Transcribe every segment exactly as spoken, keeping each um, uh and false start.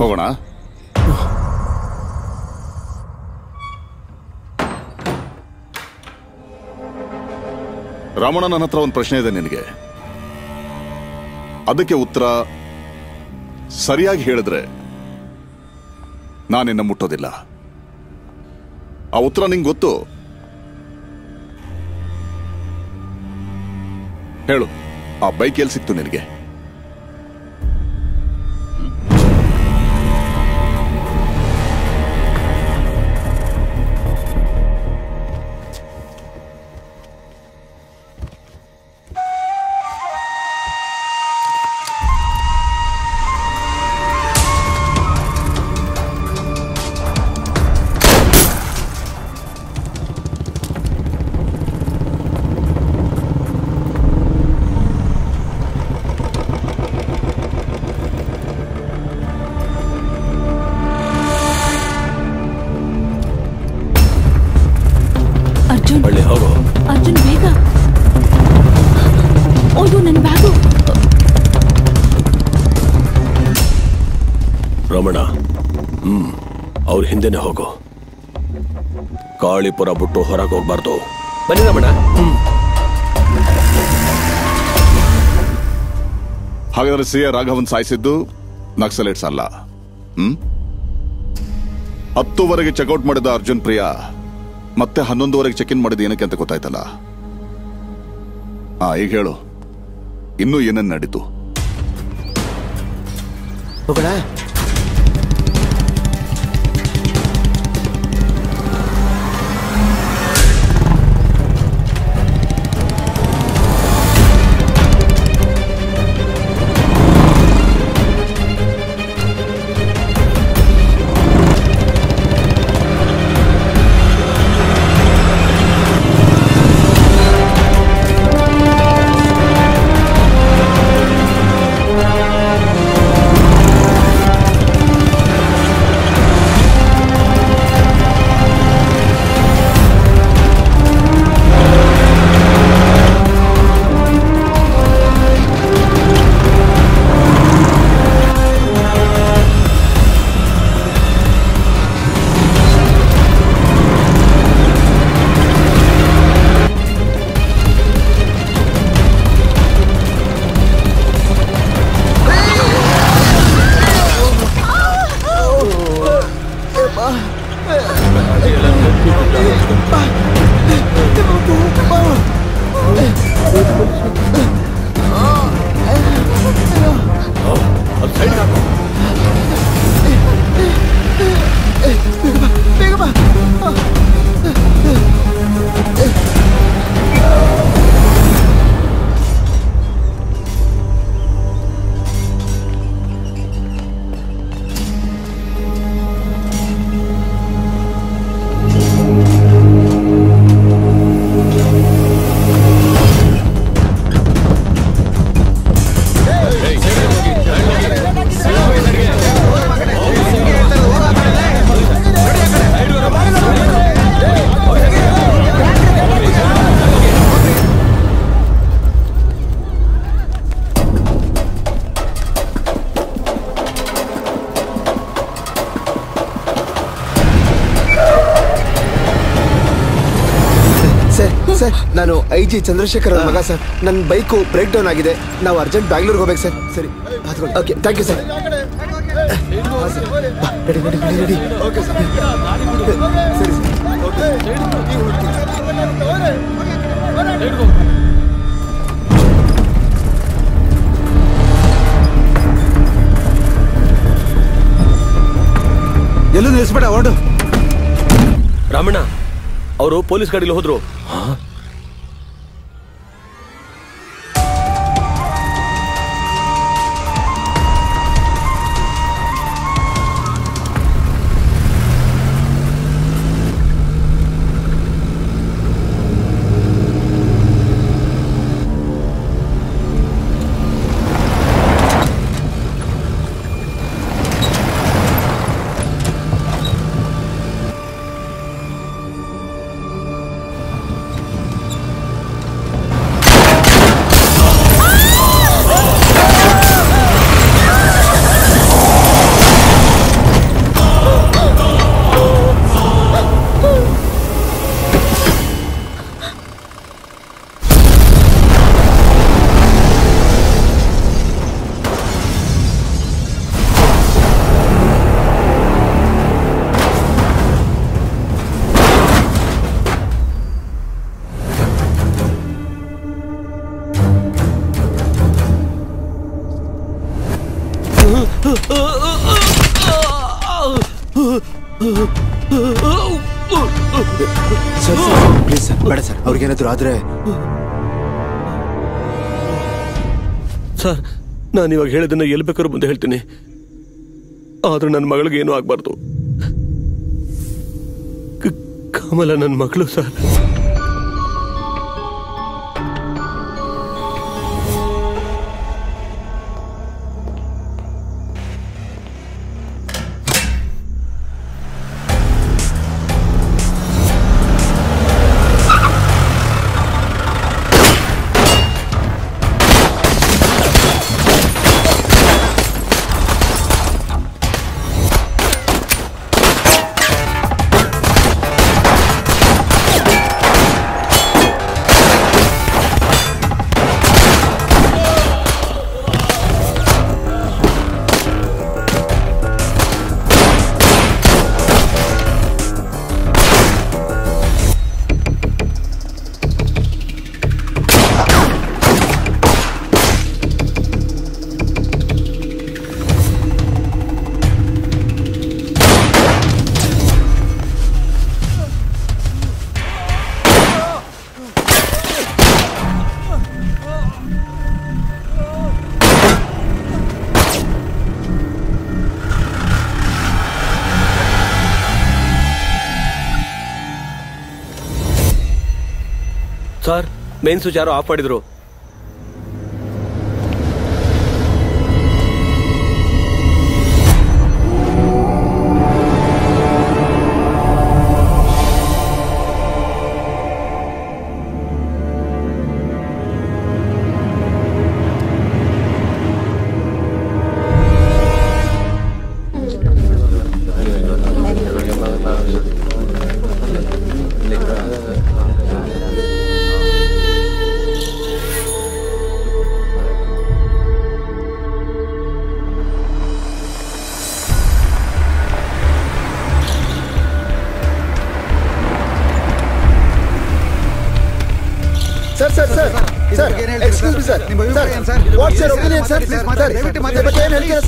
ಹೋಗೋಣ. ರಾಮಣ್ಣ, ನನ್ನ ಹತ್ರ ಒಂದು ಪ್ರಶ್ನೆ ಇದೆ ನಿನಗೆ. ಅದಕ್ಕೆ ಉತ್ತರ ಸರಿಯಾಗಿ ಹೇಳಿದ್ರೆ ನಾನಿನ್ನ ಮುಟ್ಟೋದಿಲ್ಲ. ಆ ಉತ್ತರ ನಿಂಗೆ ಗೊತ್ತು, ಹೇಳು. ಆ ಬೈಕ್ ಎಲ್ಲಿ ಸಿಕ್ತು ನಿನಗೆ? ಹಿಂದೆನೆ ಹೋಗು, ಕಾಳಿಪುರ ಬಿಟ್ಟು ಹೊರಗೆ ಹೋಗ್ಬಾರ್ದು. ಬನ್ನಿ ರಮಣ. ಹಾಗಾದ್ರೆ ಸಿ ಆರ್ ರಾಘವನ್ ಸಾಯಿಸಿದ್ದು ನಕ್ಸಲೇಟ್ಸ್ ಅಲ್ಲ. ಹ್ಮ್ ಹತ್ತುವರೆಗೆ ಚೆಕ್ಔಟ್ ಮಾಡಿದ ಅರ್ಜುನ್ ಪ್ರಿಯಾ ಮತ್ತೆ ಹನ್ನೊಂದುವರೆಗೆ ಚೆಕ್ ಇನ್ ಮಾಡಿದ ಏನಕ್ಕೆ ಅಂತ ಗೊತ್ತಾಯ್ತಲ್ಲ. ಹಾ, ಈಗ ಹೇಳು, ಇನ್ನೂ ಏನೇನು ನಡೀತು? ನಾನು ಐ ಜಿ ಚಂದ್ರಶೇಖರ್ ಮಗ ಸರ್. ನನ್ನ ಬೈಕು ಬ್ರೇಕ್ ಡೌನ್ ಆಗಿದೆ. ನಾವು ಅರ್ಜೆಂಟ್ ಬ್ಯಾಂಗ್ಳೂರ್ಗೆ ಹೋಗ್ಬೇಕು ಸರ್. ಸರಿ, ಓಕೆ, ಥ್ಯಾಂಕ್ ಯು ಸರ್. ಎಲ್ಲೂ ನಿಲ್ಲಿಸ್ಬೇಡ, ಹೊರಡು. ರಾಮಣ್ಣ ಅವರು ಪೊಲೀಸ್ ಗಾಡಿಲಿ ಹೋದ್ರು. ಸರ್ ಪ್ಲೀಸ್ ಸರ್, ಬೇಡ ಸರ್, ಅವ್ರಿಗೇನಾದ್ರು ಆದ್ರೆ. ಸರ್, ನಾನು ಇವಾಗ ಹೇಳೋದನ್ನ ಎಲ್ಲಿ ಬೇಕಾದ್ರೂ ಮುಂದೆ ಹೇಳ್ತೀನಿ, ಆದ್ರೂ ನನ್ನ ಮಗಳಿಗೆ ಏನೂ ಆಗ್ಬಾರ್ದು. ಕಮಲ ನನ್ನ ಮಗಳು ಸರ್. ಸರ್, ಮೇನ್ ಸ್ವಿಚ್ ಯಾರು ಆಫ್ ಮಾಡಿದ್ರು?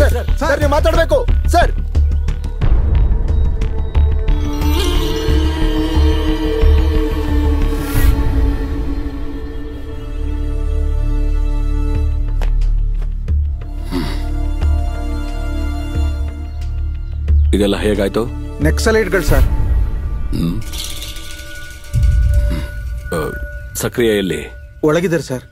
ಸರ್, ನೀವು ಮಾತಾಡಬೇಕು ಸರ್. ಇದೆಲ್ಲ ಹೇಗಾಯ್ತು? ನಕ್ಸಲೈಟ್ಗಳು ಸರ್. ಸಕ್ರಿಯ ಎಲ್ಲಿ? ಒಳಗಿದ್ದಾರೆ sir.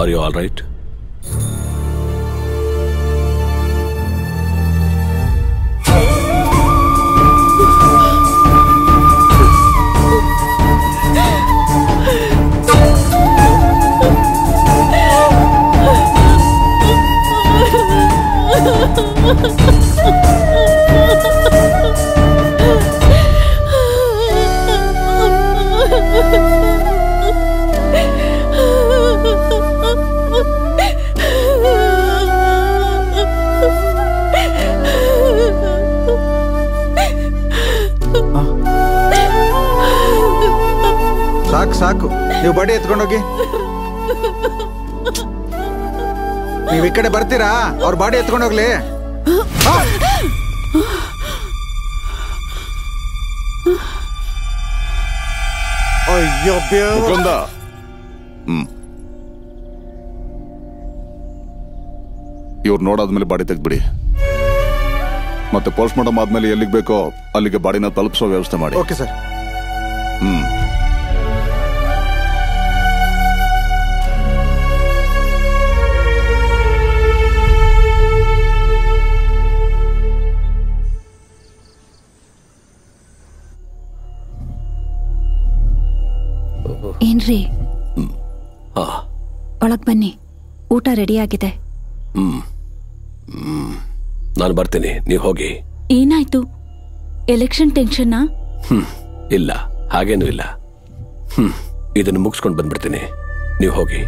Are you all right? ಸಾಕು, ನೀವು ಬಡಿ ಎತ್ಕೊಂಡೋಗಿ. ನೀವ್ ಈ ಕಡೆ ಬರ್ತೀರಾ? ಅವ್ರ ಬಾಡಿ ಎತ್ಕೊಂಡೋಗ್ಲಿ. ಅಯ್ಯೋ ಬೇಡ. ಇವ್ರು ನೋಡಾದ್ಮೇಲೆ ಬಾಡಿ ತೆಗ್ದ್ಬಿಡಿ, ಮತ್ತೆ ಪೋಸ್ಟ್ ಮಾರ್ಟಮ್ ಆದ್ಮೇಲೆ ಎಲ್ಲಿಗೆ ಬೇಕೋ ಅಲ್ಲಿಗೆ ಬಾಡಿನ ತಲುಪಿಸೋ ವ್ಯವಸ್ಥೆ ಮಾಡಿ. Okay sir. ಹ್ಮ್ ಏನ್ರಿ? ಒಳಗ್ ಬನ್ನಿ, ಊಟ ರೆಡಿ ಆಗಿದೆ. ನಾನು ಬರ್ತೀನಿ, ನೀವು ಹೋಗಿ. ಏನಾಯ್ತು, ಎಲೆಕ್ಷನ್ ಟೆನ್ಷನ್? ಇಲ್ಲ, ಹಾಗೇನು ಇಲ್ಲ. ಹ್ಮ್, ಇದನ್ನು ಮುಗಿಸ್ಕೊಂಡು ಬಂದ್ಬಿಡ್ತೀನಿ, ನೀವು ಹೋಗಿ.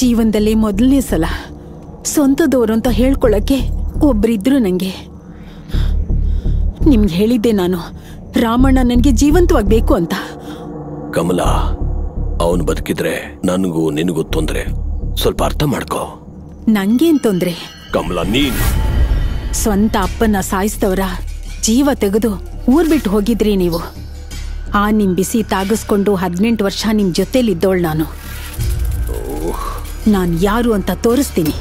ಜೀವನದಲ್ಲಿ ಮೊದಲನೇ ಸಲ ಸ್ವಂತದವರು ಅಂತ ಹೇಳ್ಕೊಳ್ಳೋಕ್ಕೆ ಒಬ್ಬರಿದ್ರು ನನಗೆ. ನಿಮ್ಗೆ ಹೇಳಿದ್ದೆ ನಾನು, ರಾಮಣ್ಣ ನನಗೆ ಜೀವಂತವಾಗಿ ಬೇಕು ಅಂತ. ಕಮಲಾ, ಅವನು ಬದುಕಿದ್ರೆ ನನಗೂ ನಿನಗೂ ತೊಂದರೆ, ಸ್ವಲ್ಪ ಅರ್ಥ ಮಾಡ್ಕೋ. ನಂಗೇನ್ ತೊಂದರೆ ಕಮಲಾ? ನೀನು ಸ್ವಂತ ಅಪ್ಪನ ಸಾಯಿಸ್ತವ್ರ ಜೀವ ತೆಗೆದು ಊರ್ ಬಿಟ್ಟು ಹೋಗಿದ್ರಿ ನೀವು. ಆ ನಿಮ್ ಬಿಸಿ ತಾಗಿಸ್ಕೊಂಡು ಹದಿನೆಂಟು ವರ್ಷ ನಿಮ್ ಜೊತೆಲಿದ್ದೋಳ್ ನಾನು. ನಾನು ಯಾರು ಅಂತ ತೋರಿಸ್ತೀನಿ.